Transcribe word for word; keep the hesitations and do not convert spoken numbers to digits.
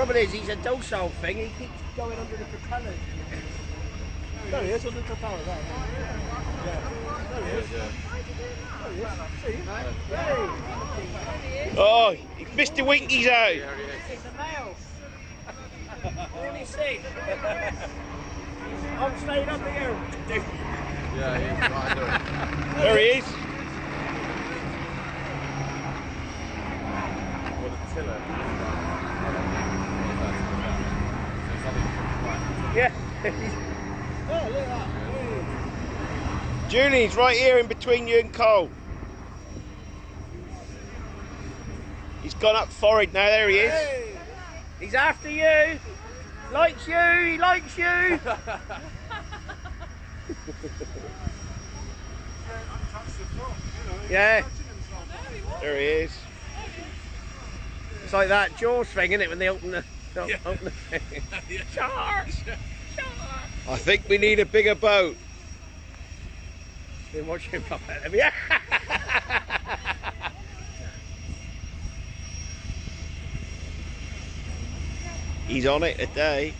trouble is, he's a docile thing, he keeps going under the propellers. There he is, under the propellers, right? Yeah. There he is. There he is. See? Oh, Mister Winky's out. It's a male. Let me see. I'm staying up here. Yeah, he's right there. There he is. Yeah. Oh, look at that. Julie's right here in between you and Cole. He's gone up forward now, there he is. Hey. He's after you. Likes you, he likes you. Yeah. There he is. It's like that Jaws thing, isn't it, when they open the, the, yeah. open the thing. Yeah. Shark! Shark! I think we need a bigger boat. Been watching pop out of here. He's on it today.